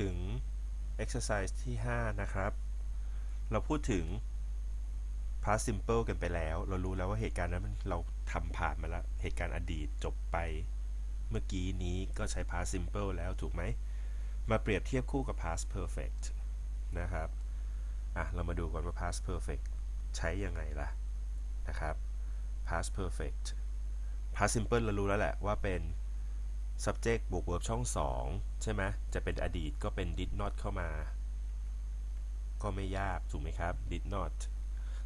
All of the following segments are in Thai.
ถึง exercise ที่ 5 นะครับเราพูดถึง past simple กันไปแล้วเรารู้แล้วว่าเหตุการณ์นั้นเราทำผ่านมาแล้วเหตุการณ์อดีตจบไปเมื่อกี้นี้ก็ใช้ past simple แล้วถูกไหมมาเปรียบเทียบคู่กับ past perfect นะครับเรามาดูก่อนว่า past perfect ใช้ยังไงล่ะนะครับ past perfect past simple เรารู้แล้วแหละว่าเป็น subject บวก verb ช่อง2ใช่ไหมจะเป็นอดีตก็เป็น did not เข้ามาก็ไม่ยากถูกไหมครับ did not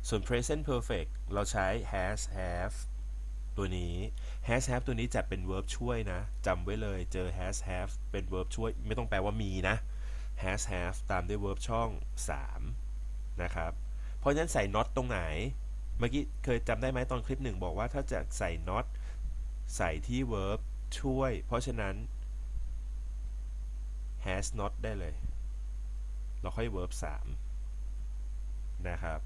ส่วน present perfect เราใช้ has have ตัวนี้ has have ตัวนี้จัดเป็น verb ช่วยนะจำไว้เลยเจอ has have เป็น verb ช่วยไม่ต้องแปลว่ามีนะ has have ตามด้วย verb ช่อง3นะครับเพราะฉะนั้นใส่ not ตรงไหนเมื่อกี้เคยจำได้ไหมตอนคลิป1บอกว่าถ้าจะใส่ not ใส่ที่ verb ช่วยเพราะฉะนั้น has not ได้เลยเราค่อย verb 3นะครับ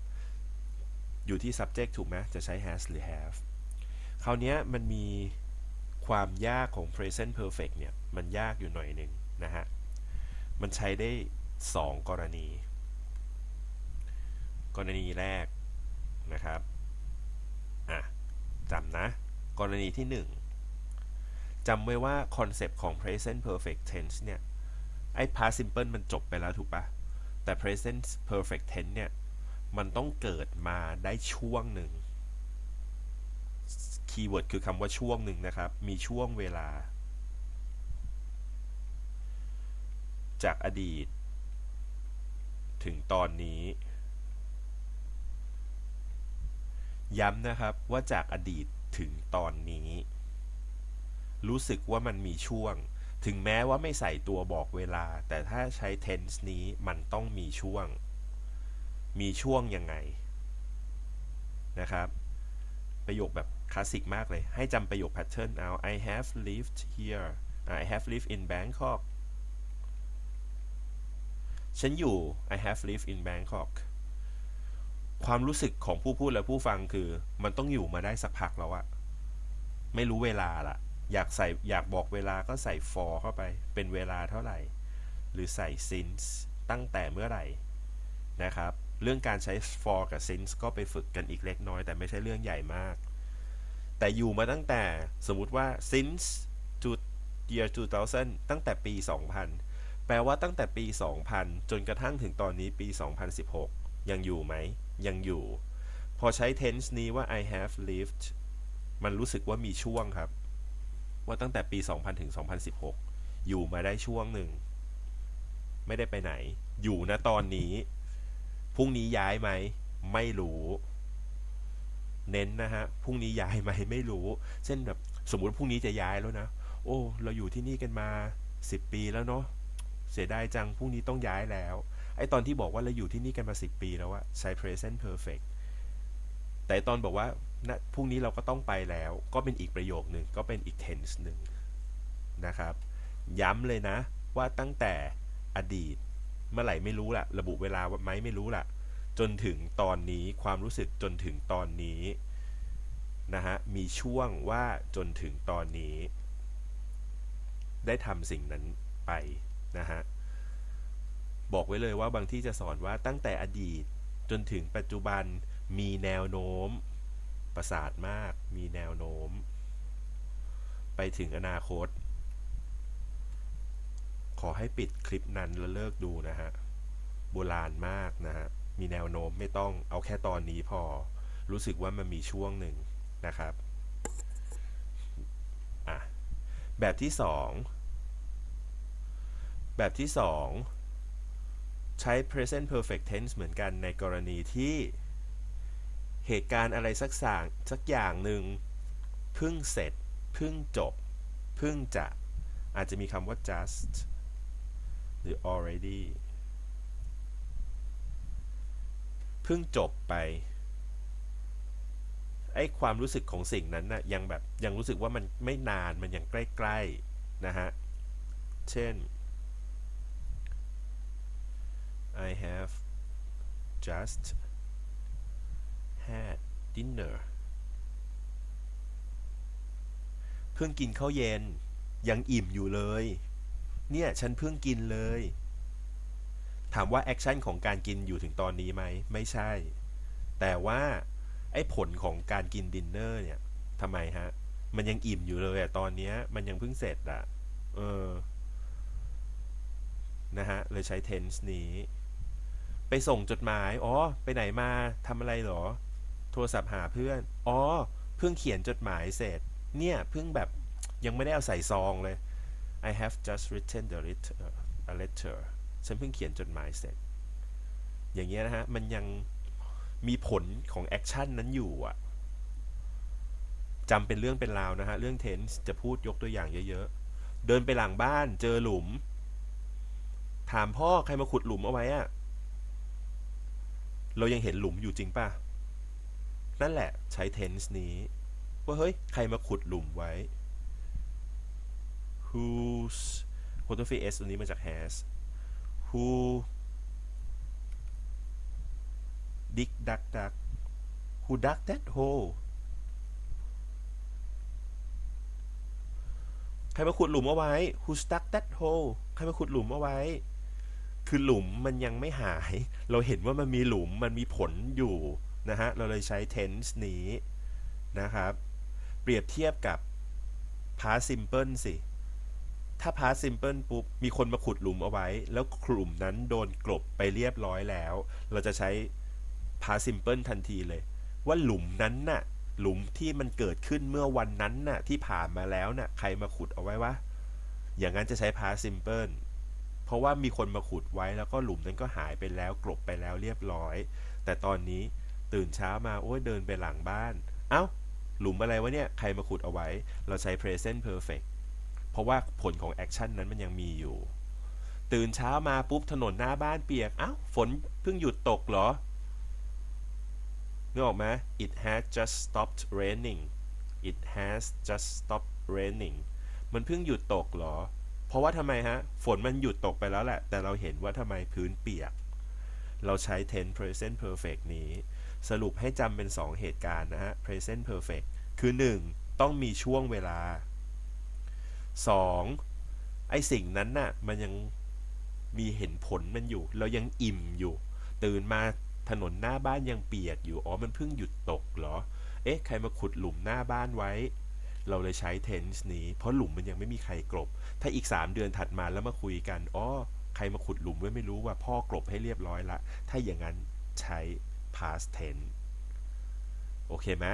อยู่ที่ subject ถูกไหมจะใช้ has หรือ have คราวนี้มันมีความยากของ present perfect เนี่ยมันยากอยู่หน่อยหนึ่งนะฮะมันใช้ได้2กรณีแรกนะครับจำนะกรณีที่1จำไว้ว่าคอนเซปต์ของ present perfect tense เนี่ยไอ้ past simple มันจบไปแล้วถูกปะแต่ present perfect tense เนี่ยมันต้องเกิดมาได้ช่วงหนึ่งคีย์เวิร์ดคือคำว่าช่วงหนึ่งนะครับมีช่วงเวลาจากอดีตถึงตอนนี้ย้ำนะครับว่าจากอดีตถึงตอนนี้รู้สึกว่ามันมีช่วงถึงแม้ว่าไม่ใส่ตัวบอกเวลาแต่ถ้าใช้ tense นี้มันต้องมีช่วงยังไงนะครับประโยคแบบคลาสสิกมากเลยให้จำประโยค pattern เอา I have lived here I have lived in Bangkok ฉันอยู่ I have lived in Bangkok ความรู้สึกของผู้พูดและผู้ฟังคือมันต้องอยู่มาได้สักพักแล้วอะไม่รู้เวลาละอยากบอกเวลาก็ใส่ for เข้าไปเป็นเวลาเท่าไหร่หรือใส่ since ตั้งแต่เมื่อไหร่นะครับเรื่องการใช้ for กับ since ก็ไปฝึกกันอีกเล็กน้อยแต่ไม่ใช่เรื่องใหญ่มากแต่อยู่มาตั้งแต่สมมุติว่า since year 2000 ตั้งแต่ปี 2000 แปลว่าตั้งแต่ปี 2000 จนกระทั่งถึงตอนนี้ปี 2016 ยังอยู่ไหมยังอยู่พอใช้ tense นี้ว่า I have lived มันรู้สึกว่ามีช่วงครับว่าตั้งแต่ปี 2000 ถึง 2016 อยู่มาได้ช่วงหนึ่งไม่ได้ไปไหนอยู่ณตอนนี้พรุ่งนี้ย้ายไหมไม่รู้เน้นนะฮะพรุ่งนี้ย้ายไหมไม่รู้เช่นแบบสมมุติพรุ่งนี้จะย้ายแล้วนะโอ้เราอยู่ที่นี่กันมา10ปีแล้วเนาะเสียดายจังพรุ่งนี้ต้องย้ายแล้วไอตอนที่บอกว่าเราอยู่ที่นี่กันมา10ปีแล้วอะใช้ present perfect แต่ตอนบอกว่านะพรุ่งนี้เราก็ต้องไปแล้วก็เป็นอีกประโยคหนึ่งก็เป็นอีก tense หนึ่งนะครับย้ำเลยนะว่าตั้งแต่อดีตเมื่อไหร่ไม่รู้ล่ะระบุเวลาไหมไม่รู้ล่ะจนถึงตอนนี้ความรู้สึกจนถึงตอนนี้นะฮะมีช่วงว่าจนถึงตอนนี้ได้ทำสิ่งนั้นไปนะฮะบอกไว้เลยว่าบางที่จะสอนว่าตั้งแต่อดีตจนถึงปัจจุบันมีแนวโน้มประสาทมากมีแนวโน้มไปถึงอนาคตขอให้ปิดคลิปนั้นแล้วเลิกดูนะฮะโบราณมากนะฮะมีแนวโน้มไม่ต้องเอาแค่ตอนนี้พอรู้สึกว่ามันมีช่วงหนึ่งนะครับแบบที่2ใช้ present perfect tense เหมือนกันในกรณีที่เหตุการณ์อะไรสักอย่างหนึ่งเพิ่งเสร็จเพิ่งจบเพิ่งจะอาจจะมีคำว่า just หรือ already เพิ่งจบไปไอ้ความรู้สึกของสิ่งนั้นนะยังแบบยังรู้สึกว่ามันไม่นานมันยังใกล้ๆนะฮะเช่น I have just had dinner เพิ่งกินข้าวเย็นยังอิ่มอยู่เลยเนี่ยฉันเพิ่งกินเลย ามว่าแอคชั่นของการกินอยู่ถึงตอนนี้ไหมไม่ใช่แต่ว่าไอ้ผลของการกินดินเนอร์เนี่ยทำไมฮะมันยังอิ่มอยู่เลยอะตอนนี้มันยังเพิ่งเสร็จอะนะฮะเลยใช้ tense นี้ไปส่งจดหมายอ๋อไปไหนมาทำอะไรหรอโทรศัพท์หาเพื่อนอ๋อเพิ่งเขียนจดหมายเสร็จเนี่ยเพิ่งแบบยังไม่ได้เอาใส่ซองเลย I have just written a letter ฉันเพิ่งเขียนจดหมายเสร็จอย่างเงี้ยนะฮะมันยังมีผลของแอคชั่นนั้นอยู่อะจำเป็นเรื่องเป็นราวนะฮะเรื่อง tense จะพูดยกตัวอย่างเยอะๆเดินไปหลังบ้านเจอหลุมถามพ่อใครมาขุดหลุมเอาไว้อะเรายังเห็นหลุมอยู่จริงป่ะนั่นแหละใช้ tense นี้ว่าเฮ้ยใครมาขุดหลุมไว้ who's โคตรฟี s ตัวนี้มาจาก has who dig dug who dug that hole ใครมาขุดหลุมเอาไว้ who dug that hole ใครมาขุดหลุมเอาไว้คือหลุมมันยังไม่หายเราเห็นว่ามันมีหลุมมันมีผลอยู่นะฮะเราเลยใช้ tense นี้นะครับเปรียบเทียบกับ past simple สิถ้า past simple ปุ๊บมีคนมาขุดหลุมเอาไว้แล้วกลุ่มนั้นโดนกลบไปเรียบร้อยแล้วเราจะใช้ past simple ทันทีเลยว่าหลุมนั้นน่ะหลุมที่มันเกิดขึ้นเมื่อวันนั้นน่ะที่ผ่านมาแล้วน่ะใครมาขุดเอาไว้วะอย่างนั้นจะใช้ past simpleเพราะว่ามีคนมาขุดไว้แล้วก็หลุมนั้นก็หายไปแล้วกลบไปแล้วเรียบร้อยแต่ตอนนี้ตื่นเช้ามาโอ้ยเดินไปหลังบ้านเอ้าหลุมอะไรวะเนี่ยใครมาขุดเอาไว้เราใช้ present perfect เพราะว่าผลของแอคชั่นนั้นมันยังมีอยู่ตื่นเช้ามาปุ๊บถนนหน้าบ้านเปียกเอ้าฝนเพิ่งหยุดตกเหรอนึกออกไหม it has just stopped raining it has just stopped raining มันเพิ่งหยุดตกเหรอเพราะว่าทำไมฮะฝนมันหยุดตกไปแล้วแหละแต่เราเห็นว่าทำไมพื้นเปียกเราใช้ tense present perfect นี้สรุปให้จำเป็น2เหตุการณ์นะฮะ present perfect คือ1ต้องมีช่วงเวลา2ไอสิ่งนั้นน่ะมันยังมีเห็นผลมันอยู่เรายังอิ่มอยู่ตื่นมาถนนหน้าบ้านยังเปียกอยู่อ๋อมันเพิ่งหยุดตกเหรอเอ๊ะใครมาขุดหลุมหน้าบ้านไว้เราเลยใช้ tense นี้เพราะหลุมมันยังไม่มีใครกลบถ้าอีก3เดือนถัดมาแล้วมาคุยกันอ๋อใครมาขุดหลุมไว้ไม่รู้ว่าพ่อกลบให้เรียบร้อยละถ้าอย่างนั้นใช้ past tense โอเคไหม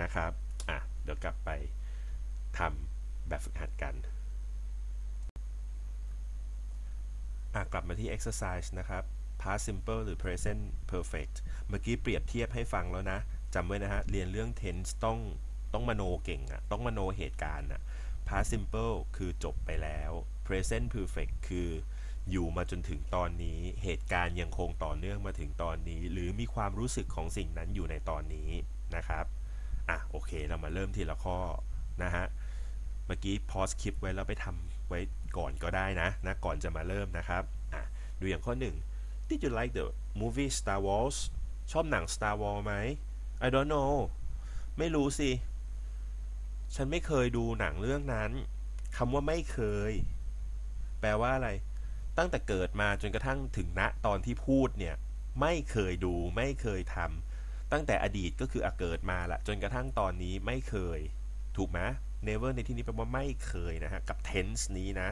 นะครับอ่ะเดี๋ยวกลับไปทำแบบฝึกหัดกันกลับมาที่ exercise นะครับ past simple หรือ present perfect เมื่อกี้เปรียบเทียบให้ฟังแล้วนะจำไว้นะฮะเรียนเรื่อง tense ต้องมโนเก่งอ่ะต้องมโนเหตุการณ์อ่ะ past simple คือจบไปแล้ว present perfect คืออยู่มาจนถึงตอนนี้เหตุการณ์ยังคงต่อเนื่องมาถึงตอนนี้หรือมีความรู้สึกของสิ่งนั้นอยู่ในตอนนี้นะครับโอเคเรามาเริ่มทีละข้อนะฮะเมื่อกี้ pause คลิปไว้แล้วไปทำไว้ก่อนก็ได้นะก่อนจะมาเริ่มนะครับดูอย่างข้อ 1 Did you like the movie Star Wars ชอบหนัง Star Wars ไหม I don't know ไม่รู้สิฉันไม่เคยดูหนังเรื่องนั้นคำว่าไม่เคยแปลว่าอะไรตั้งแต่เกิดมาจนกระทั่งถึงณตอนที่พูดเนี่ยไม่เคยดูไม่เคยทำตั้งแต่อดีตก็คือเกิดมาละจนกระทั่งตอนนี้ไม่เคยถูกไหม never ในที่นี้แปลว่าไม่เคยนะฮะกับ tense นี้นะ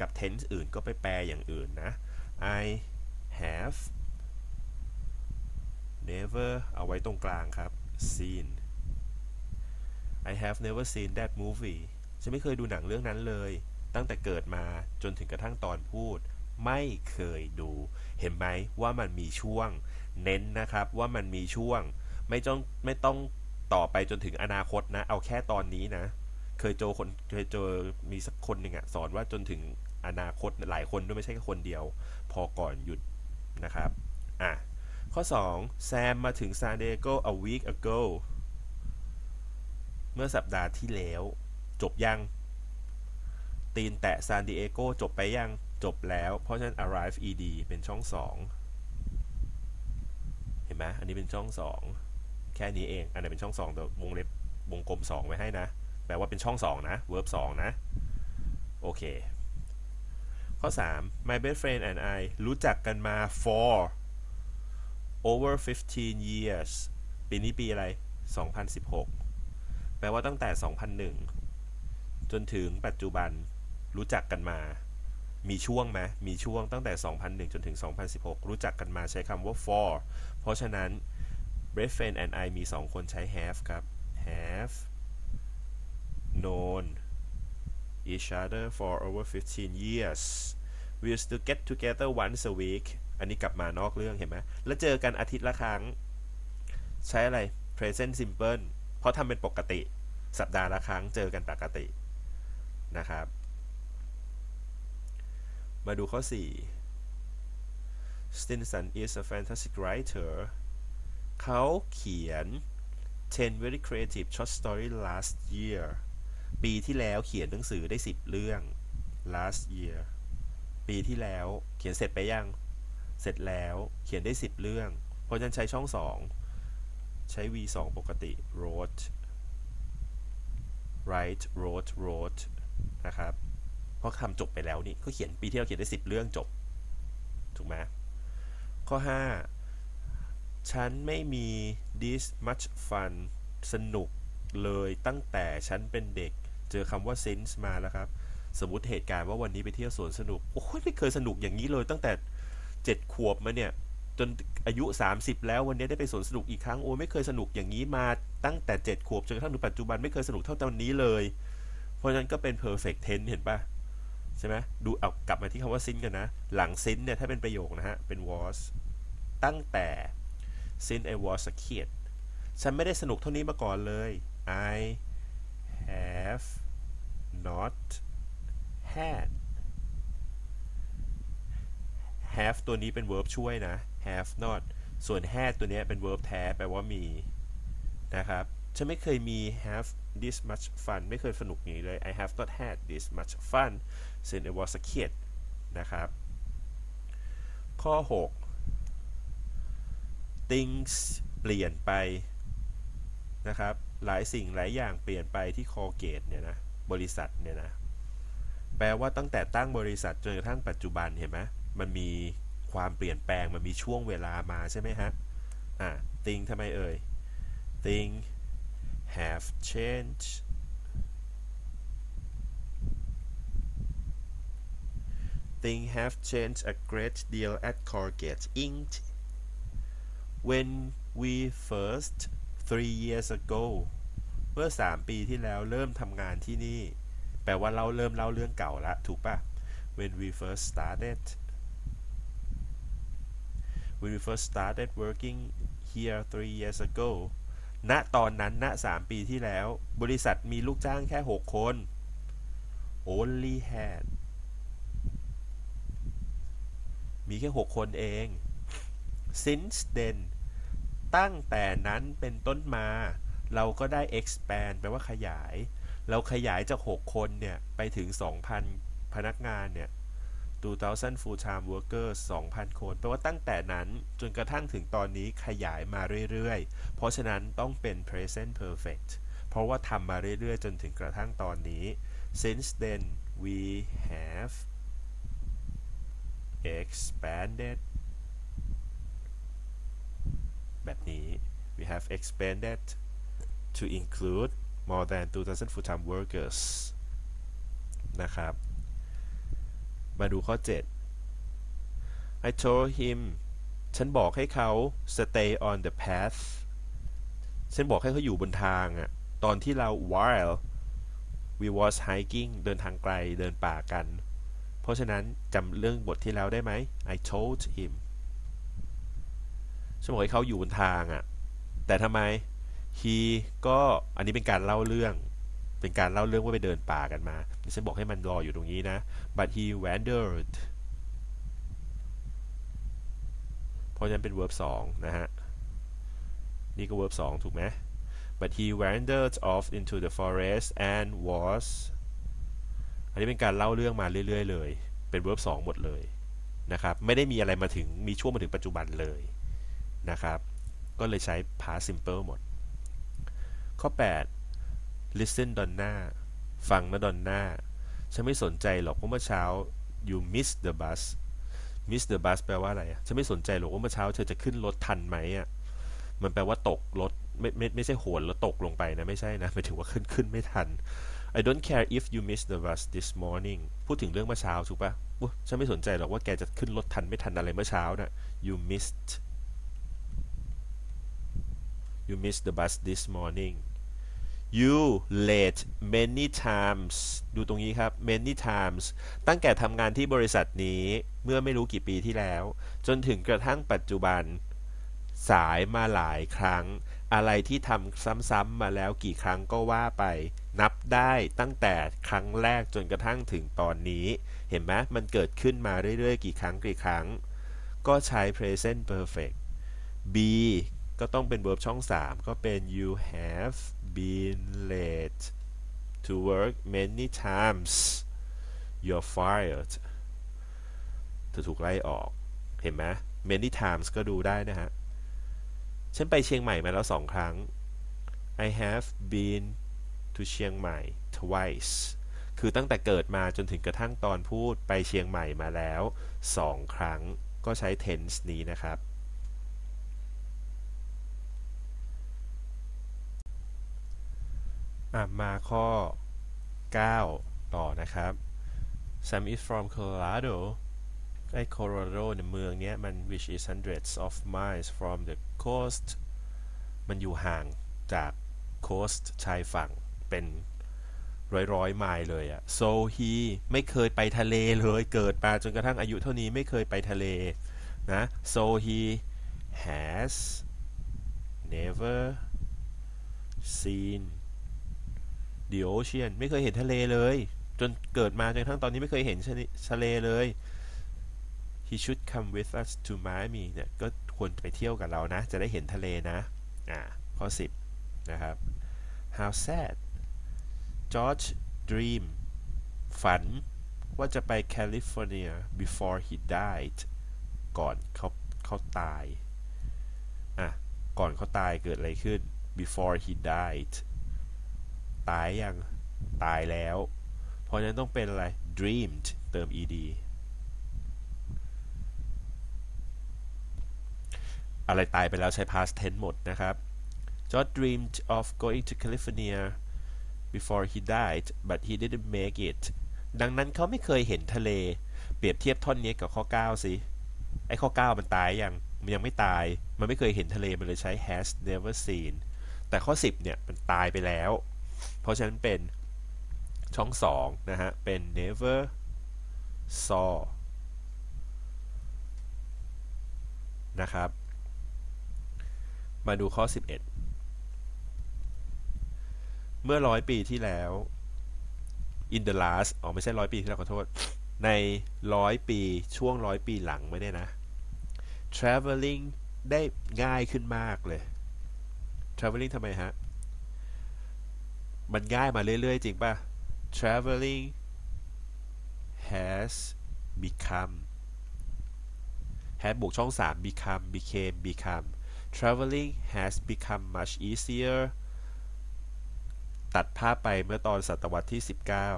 กับ tense อื่นก็ไปแปลอย่างอื่นนะ I have never เอาไว้ตรงกลางครับ seen I have never seen that movie ฉันไม่เคยดูหนังเรื่องนั้นเลยตั้งแต่เกิดมาจนถึงกระทั่งตอนพูดไม่เคยดูเห็นไหมว่ามันมีช่วงเน้นนะครับว่ามันมีช่วงไม่ต้องต่อไปจนถึงอนาคตนะเอาแค่ตอนนี้นะเคยเจอมีสักคนหนึ่งสอนว่าจนถึงอนาคตหลายคนด้วยไม่ใช่แค่คนเดียวพอก่อนหยุดนะครับข้อ 2 แซมมาถึงซานดิเอโก a week agoเมื่อสัปดาห์ที่แล้วจบยังตีนแตะซานดิเอโกจบไปยังจบแล้วเพราะฉะนั้น arrive ed เป็นช่อง2เห็นไหมอันนี้เป็นช่อง2แค่นี้เองอันไหนเป็นช่อง2แต่วงเล็บวงกลม2ไว้ให้นะแปลว่าเป็นช่อง2นะ verb 2นะโอเคข้อ ข้อ 3 My best friend and I รู้จักกันมา for over 15 years ปีนี้ปีอะไร2016แปลว่าตั้งแต่2001จนถึงปัจจุบันรู้จักกันมามีช่วงไหมมีช่วงตั้งแต่2001จนถึง2016รู้จักกันมาใช้คำว่า for เพราะฉะนั้น best friend and I มี2คนใช้ have ครับ have known each other for over 15 years we used to get together once a week อันนี้กลับมานอกเรื่องเห็นไหมแล้วเจอกันอาทิตย์ละครั้งใช้อะไร present simple เพราะทำเป็นปกติสัปดาห์ละครั้งเจอกันปกตินะครับมาดูข้อ 4 Stinson is a fantastic writer เขาเขียน 10 very creative short story last year ปีที่แล้วเขียนหนังสือได้10เรื่อง last year ปีที่แล้วเขียนเสร็จไปยังเสร็จแล้วเขียนได้10เรื่องเพราะฉะนั้นใช้ช่อง2ใช้ V2 ปกติ wrote write wrote wrote นะครับเพราะทำจบไปแล้วนี่ก็เขียนปีที่แล้วเขียนได้10เรื่องจบถูกไหมข้อ 5 ฉันไม่มี this much fun สนุกเลยตั้งแต่ฉันเป็นเด็กเจอคำว่า since มาแล้วครับสมมติเหตุการณ์ว่าวันนี้ไปเที่ยวสวนสนุกโอ้ยไม่เคยสนุกอย่างนี้เลยตั้งแต่7ขวบมาเนี่ยจนอายุ30แล้ววันนี้ได้ไปสวนสนุกอีกครั้งโอ้ยไม่เคยสนุกอย่างนี้มาตั้งแต่7ขวบจนกระทั่งถึงปัจจุบันไม่เคยสนุกเท่าตอนนี้เลยเพราะฉะนั้นก็เป็น perfect tense เห็นปะใช่ไหมดูเอากลับมาที่คำว่า since กันนะหลัง since เนี่ยถ้าเป็นประโยคนะฮะเป็น was ตั้งแต่ since I was a kid ฉันไม่ได้สนุกเท่านี้มาก่อนเลย I have not had have ตัวนี้เป็น verb ช่วยนะ have not ส่วน had ตัวนี้เป็น verb แท้แปลว่ามีนะครับฉันไม่เคยมี have this much fun ไม่เคยสนุกอย่างนี้เลย I have not had this much fun since I was a kid นะครับข้อ 6 things เปลี่ยนไปนะครับหลายสิ่งหลายอย่างเปลี่ยนไปที่ Colgate เนี่ยนะบริษัทเนี่ยนะแปลว่าตั้งแต่ตั้งบริษัทจนกระทั่งปัจจุบันเห็นไหมมันมีความเปลี่ยนแปลงมันมีช่วงเวลามาใช่ไหมฮะthing ทำไมเอ่ย thing have changed things have changed a great deal at Colgate Inc. when we first 3 years ago เมื่อ3ปีที่แล้วเริ่มทำงานที่นี่แปลว่าเราเริ่มเล่าเรื่องเก่าละถูกปะ when we first started when we first started working here 3 years ago ณตอนนั้นณ3ปีที่แล้วบริษัทมีลูกจ้างแค่6คน only had มีแค่6คนเอง since then ตั้งแต่นั้นเป็นต้นมาเราก็ได้ expand แปลว่าขยายเราขยายจาก6คนเนี่ยไปถึง 2,000 พนักงานเนี่ย 2,000 full-time workers 2,000 คนแปลว่าตั้งแต่นั้นจนกระทั่งถึงตอนนี้ขยายมาเรื่อยๆเพราะฉะนั้นต้องเป็น present perfect เพราะว่าทำมาเรื่อยๆจนถึงกระทั่งตอนนี้ since then we have expanded แบบนี้ we have expanded to include more than 2,000 full-time workers นะครับมาดูข้อ 7 I told him ฉันบอกให้เขา stay on the path ฉันบอกให้เขาอยู่บนทางอะตอนที่เรา while we was hiking เดินทางไกลเดินป่ากันเพราะฉะนั้นจำเรื่องบทที่แล้วได้ไหม I told him ฉันบอกให้เขาอยู่บนทางอะแต่ทำไมhe ก็อันนี้เป็นการเล่าเรื่องว่าไปเดินป่ากันมาฉันบอกให้มันรออยู่ตรงนี้นะ but he wandered เพราะฉะนั้นเป็น verb 2นะฮะนี่ก็ verb 2ถูกไหม but he wandered off into the forest and was อันนี้เป็นการเล่าเรื่องมาเรื่อยๆเลยเป็น verb 2หมดเลยนะครับไม่ได้มีอะไรมาถึงมีช่วงมาถึงปัจจุบันเลยนะครับก็เลยใช้ past simple หมดข้อ 8 listen Donna ฟังนะ Donna ฉันไม่สนใจหรอกเพราะเมื่อเช้า you miss the bus miss the bus แปลว่าอะไรอ่ะฉันไม่สนใจหรอกว่าเมื่อเช้าเธอจะขึ้นรถทันไหมอ่ะมันแปลว่าตกรถไม่ใช่โหนแล้วตกลงไปนะไม่ใช่นะหมายถึงว่าขึ้นไม่ทัน I don't care if you miss the bus this morning พูดถึงเรื่องเมื่อเช้าถูกปะฉันไม่สนใจหรอกว่าแกจะขึ้นรถทันไม่ทันอะไรเมื่อเช้านะ you missed the bus this morning you late many times ดูตรงนี้ครับ many times ตั้งแต่ทำงานที่บริษัทนี้เมื่อไม่รู้กี่ปีที่แล้วจนถึงกระทั่งปัจจุบันสายมาหลายครั้งอะไรที่ทำซ้ำๆมาแล้วกี่ครั้งก็ว่าไปนับได้ตั้งแต่ครั้งแรกจนกระทั่งถึงตอนนี้เห็นไหมมันเกิดขึ้นมาเรื่อยๆกี่ครั้งก็ใช้ present perfect be ก็ต้องเป็น verb ช่อง3ก็เป็น you have been late to work many times you're fired เธอถูกไล่ออกเห็นไหม many times ก็ดูได้นะฮะฉันไปเชียงใหม่มาแล้ว2 ครั้ง I have been to เชียงใหม่ twice คือตั้งแต่เกิดมาจนถึงกระทั่งตอนพูดไปเชียงใหม่มาแล้ว2 ครั้งก็ใช้ tense นี้นะครับมาข้อ9ต่อนะครับ Sam is from Coloradoไอ้โคโลราโดในเมืองนี้มัน which is hundreds of miles from the coast มันอยู่ห่างจาก coast ชายฝั่งเป็นร้อยไมล์เลยอ่ะ so he ไม่เคยไปทะเลเลยเกิดมาจนกระทั่งอายุเท่านี้ไม่เคยไปทะเลนะ so he has never seen the ocean ไม่เคยเห็นทะเลเลยจนเกิดมาจนกระทั่งตอนนี้ไม่เคยเห็นทะเลเลยHe should come with us to Miami เนี่ยก็ควรไปเที่ยวกับเรานะจะได้เห็นทะเลนะข้อ10นะครับ How sad George dream ฝันว่าจะไปแคลิฟอร์เนีย before he died ก่อนเขาตายก่อนเขาตายเกิดอะไรขึ้น before he died ตายยังตายแล้วเพราะฉะนั้นต้องเป็นอะไร dreamed เติม edอะไรตายไปแล้วใช้ past tense หมดนะครับ George dreamed of going to California before he died but he didn't make it ดังนั้นเขาไม่เคยเห็นทะเลเปรียบเทียบท่อนนี้กับข้อ9สิไอข้อ9มันตายยังมันยังไม่ตายมันไม่เคยเห็นทะเลมันเลยใช้ has never seen แต่ข้อ10เนี่ยมันตายไปแล้วเพราะฉะนั้นเป็นช่อง2นะฮะเป็น never saw นะครับมาดูข้อ11เมื่อ100 ปีที่แล้ว in the last ไม่ใช่100 ปีที่แล้วขอโทษใน100 ปีช่วง100 ปีหลังไม่ได้นะ traveling ได้ง่ายขึ้นมากเลย traveling ทำไมฮะมันง่ายมาเรื่อยๆจริงป่ะ traveling has become has บวกช่อง3 become became become Traveling has become much easier ตัดภาพไปเมื่อตอนศตวรรษที่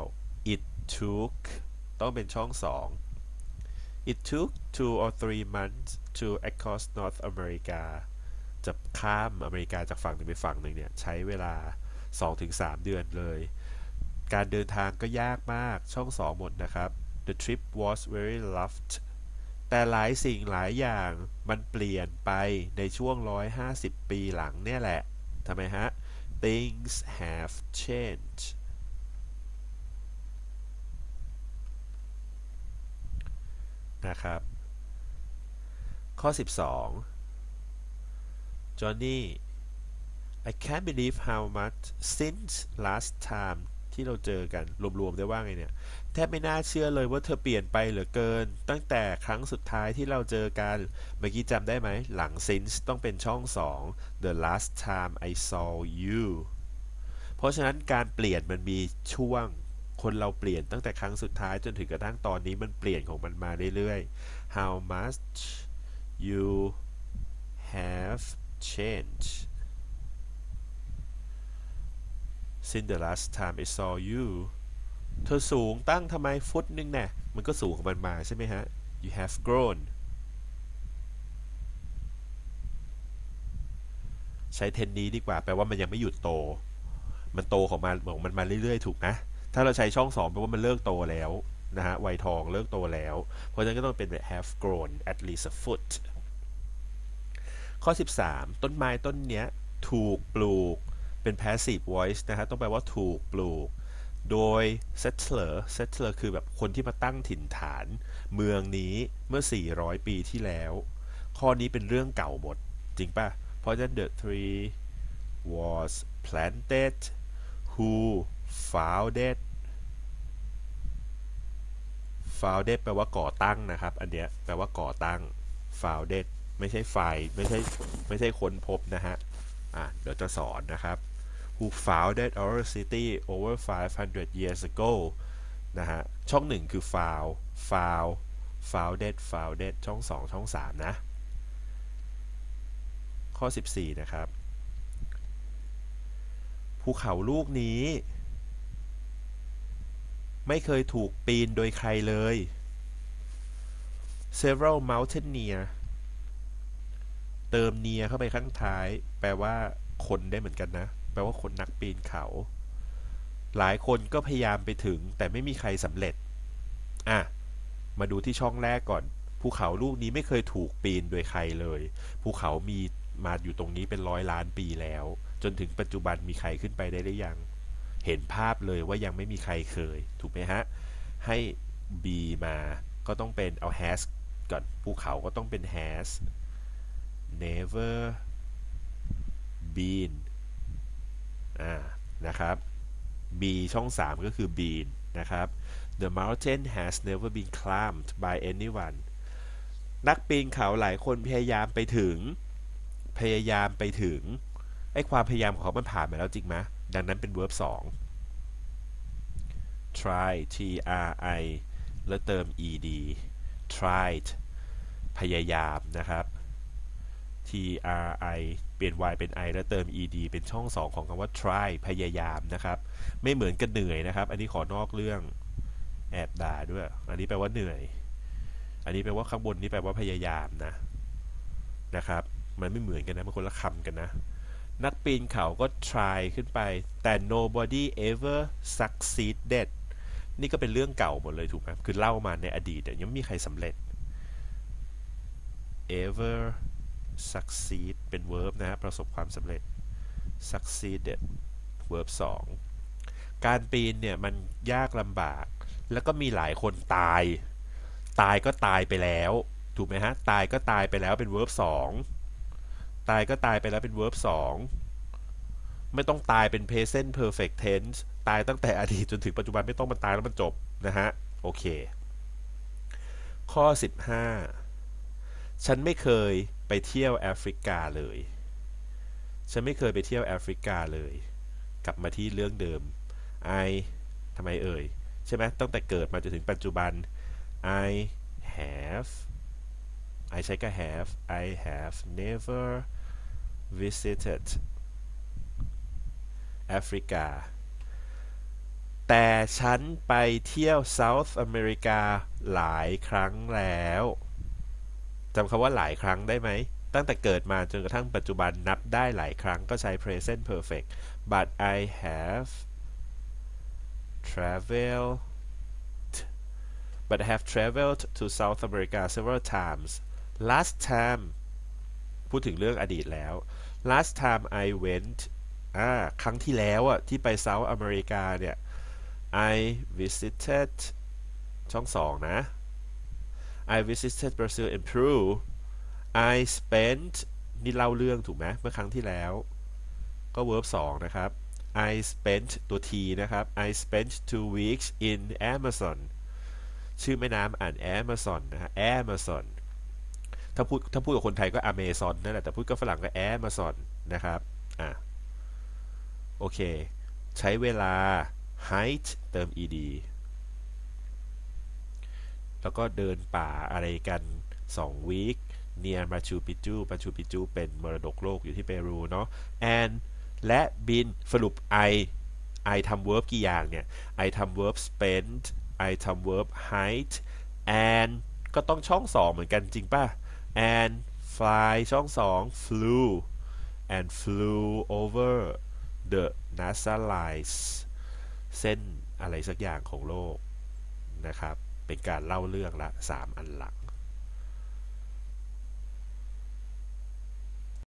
19 It took ต้องเป็นช่อง2 It took 2 or 3 months to across North America จะข้ามอเมริกาจากฝั่งหนึ่งไปฝั่งหนึ่งเนี่ยใช้เวลา 2-3 เดือนเลยการเดินทางก็ยากมากช่อง2หมดนะครับ The trip was very roughแต่หลายสิ่งหลายอย่างมันเปลี่ยนไปในช่วง150 ปีหลังเนี่ยแหละทำไมฮะ Things have changed นะครับข้อ12 Johnny I can't believe how much since last time ที่เราเจอกันรวมๆได้ว่าไงเนี่ยแทบไม่น่าเชื่อเลยว่าเธอเปลี่ยนไปเหลือเกินตั้งแต่ครั้งสุดท้ายที่เราเจอกันเมื่อกี้จำได้ไหมหลัง since ต้องเป็นช่อง2 the last time I saw you เพราะฉะนั้นการเปลี่ยนมันมีช่วงคนเราเปลี่ยนตั้งแต่ครั้งสุดท้ายจนถึงกระทั่งตอนนี้มันเปลี่ยนของมันมาเรื่อยๆ how much you have changed since the last time I saw you เธอสูงตั้งทำไมฟุตนึงเนี่ยมันก็สูงของมันมาใช่ไหมฮะ you have grown ใช้ tense นี้ดีกว่าแปลว่ามันยังไม่หยุดโตมันโตของมันบอกมันมาเรื่อยๆถูกนะถ้าเราใช้ช่องสองแปลว่ามันเลิกโตแล้วนะฮะวัยทองเลิกโตแล้วเพราะฉะนั้นก็ต้องเป็นแบบ have grown at least a foot ข้อ13ต้นไม้ต้นเนี้ยถูกปลูกเป็น passive voice นะฮะต้องแปลว่าถูกปลูกโดย settler คือแบบคนที่มาตั้งถิ่นฐานเมืองนี้เมื่อ400ปีที่แล้วข้อนี้เป็นเรื่องเก่าหมดจริงป่ะเพราะฉะนั้น the tree was planted who founded แปลว่าก่อตั้งนะครับอันเนี้ยแปลว่าก่อตั้ง founded ไม่ใช่ไฟไม่ใช่ค้นพบนะฮะเดี๋ยวจะสอนนะครับ Who founded our city over 500 years ago นะฮะช่อง1คือ founded ช่อง2ช่อง3นะข้อ14นะครับภูเขาลูกนี้ไม่เคยถูกปีนโดยใครเลย Several mountaineer เติมเนียเข้าไปข้างท้ายแปลว่าคนได้เหมือนกันนะแปลว่าคนนักปีนเขาหลายคนก็พยายามไปถึงแต่ไม่มีใครสำเร็จมาดูที่ช่องแรกก่อนภูเขาลูกนี้ไม่เคยถูกปีนโดยใครเลยภูเขามีมาอยู่ตรงนี้เป็น100 ล้านปีแล้วจนถึงปัจจุบันมีใครขึ้นไปได้หรือยังเห็นภาพเลยว่ายังไม่มีใครเคยถูกไหมฮะให้ B มาก็ต้องเป็นเอา has ก่อนภูเขาก็ต้องเป็น has never been นะครับ B ช่อง3ก็คือ been นะครับ the mountain has never been climbed by anyone นักปีนเขาหลายคนพยายามไปถึงไอ้ความพยายามของเขามันผ่านไปแล้วจริงไหมดังนั้นเป็น verb 2 try t r i แล้วเติม e d tried พยายามนะครับ t r i เปลี่ยน y เป็น i แล้วเติม e d เป็นช่อง2ของคำว่า try พยายามนะครับไม่เหมือนกันเหนื่อยนะครับอันนี้ขอนอกเรื่องแอบด่าด้วยอันนี้แปลว่าเหนื่อยอันนี้แปลว่าข้างบนนี่แปลว่าพยายามนะครับมันไม่เหมือนกันนะมันคนละคำกันนะนักปีนเขาก็ try ขึ้นไปแต่ nobody ever succeeded นี่ก็เป็นเรื่องเก่าหมดเลยถูกไหมคือเล่ามาในอดีตยังไม่มีใครสำเร็จ ever succeed เป็น verb นะฮะประสบความสำเร็จ succeeded verb 2 การปีนเนี่ยมันยากลำบากแล้วก็มีหลายคนตายก็ตายไปแล้วถูกไหมฮะตายก็ตายไปแล้วเป็น verb 2ตายก็ตายไปแล้วเป็น verb 2ไม่ต้องตายเป็น present perfect tense ตายตั้งแต่อดีตจนถึงปัจจุบันไม่ต้องมันตายแล้วมันจบนะฮะโอเคข้อ15ฉันไม่เคยไปเที่ยวแอฟริกาเลยฉันไม่เคยไปเที่ยวแอฟริกาเลยกลับมาที่เรื่องเดิม I ทำไมเอ่ยใช่ไหมตั้งแต่เกิดมาจนถึงปัจจุบัน I ใช้ก็ have I have never visited Africa แต่ฉันไปเที่ยว South America หลายครั้งแล้วจำคำว่าหลายครั้งได้ไหมตั้งแต่เกิดมาจนกระทั่งปัจจุบันนับได้หลายครั้งก็ใช้ present perfect but I have traveled to South America several times last time พูดถึงเรื่องอดีตแล้ว last time I went ครั้งที่แล้วที่ไป South America เนี่ย I visited ช่อง2นะ I visited Brazil and Peru I spent นี่เล่าเรื่องถูกไหมเมื่อครั้งที่แล้วก็ verb 2นะครับ I spent ตัว T นะครับ I spent 2 weeks in Amazon ชื่อแม่น้ำอ่าน Amazon นะฮะ Amazonถ้าพูดกับคนไทยก็อเมซอนนั่นแหละแต่พูดกับฝรั่งก็แอมะซอนนะครับโอเคใช้เวลา height เติม ed แล้วก็เดินป่าอะไรกัน2 week near Machu Picchu เป็นมรดกโลกอยู่ที่เปรูเนาะ and และบินสรุป I I ทำ verb กี่อย่างเนี่ย I ทำ verb spend I ทำ verb hide and ก็ต้องช่อง2เหมือนกันจริงป่ะ and fly ช่อง2 flew and flew over the NASA lines เส้นอะไรสักอย่างของโลกนะครับเป็นการเล่าเรื่องละ3อันหลัง